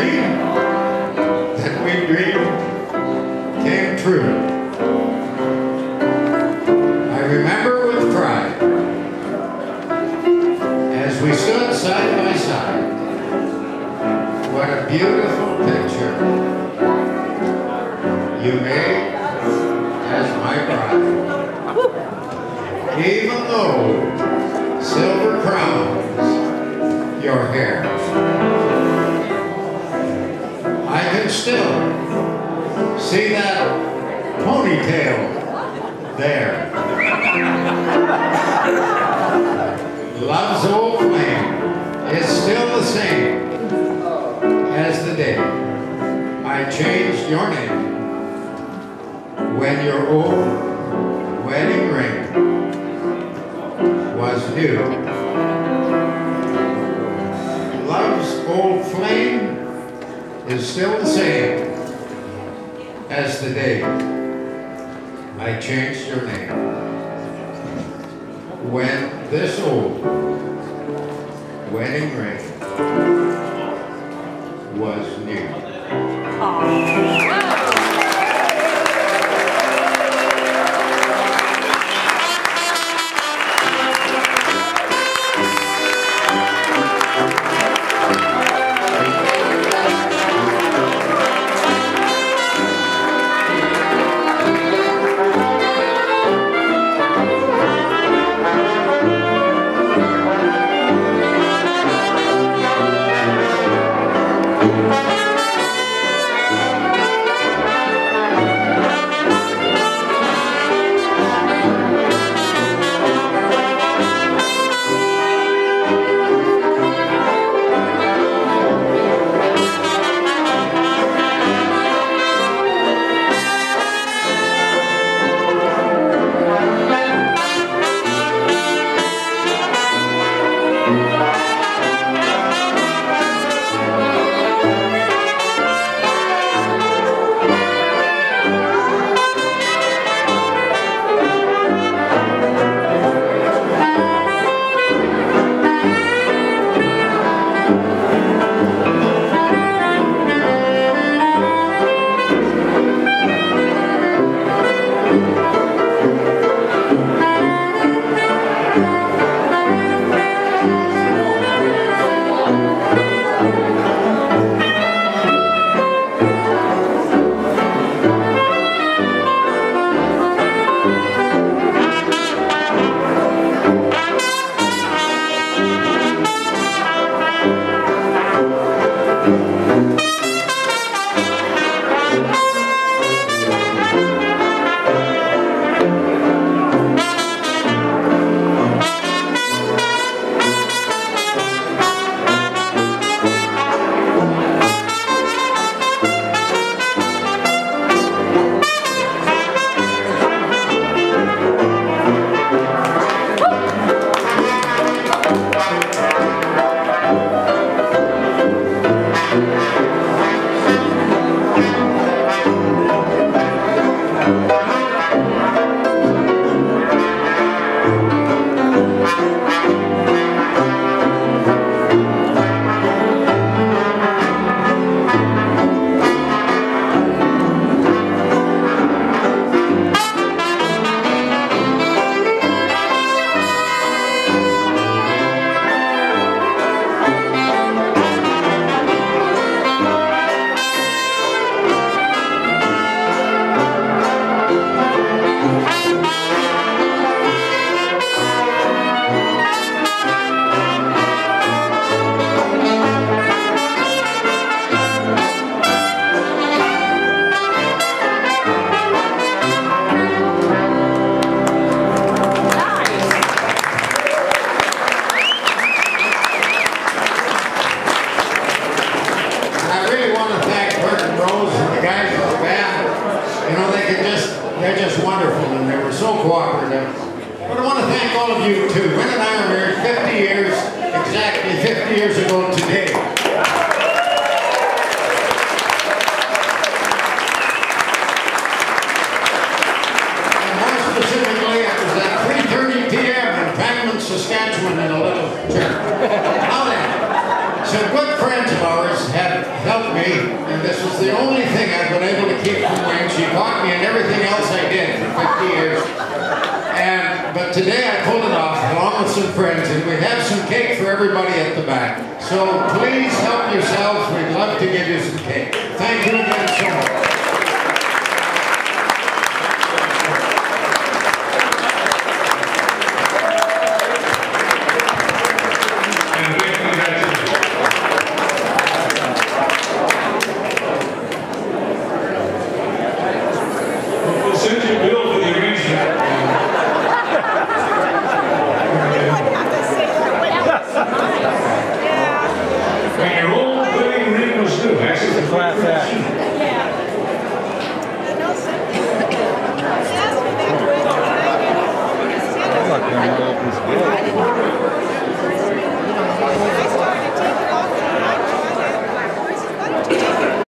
dream that we dreamed came true. I remember with pride as we stood side by side, what a beautiful picture you made as my bride. Even though silver crowns your hair, I can still see that ponytail there. Love's old flame is still the same as the day I changed your name. When your old wedding ring was new, love's old flame is still the same as the day I changed your name. When this old wedding ring was new. Aww. Saskatchewan in a little church. Now then, some good friends of ours have helped me me, and this was the only thing I've been able to keep from Wayne. She taught me and everything else I did for 50 years. But today I pulled it off along with some friends, and we have some cake for everybody at the back. So please help yourselves. We'd love to give you some cake. Thank you again so much. This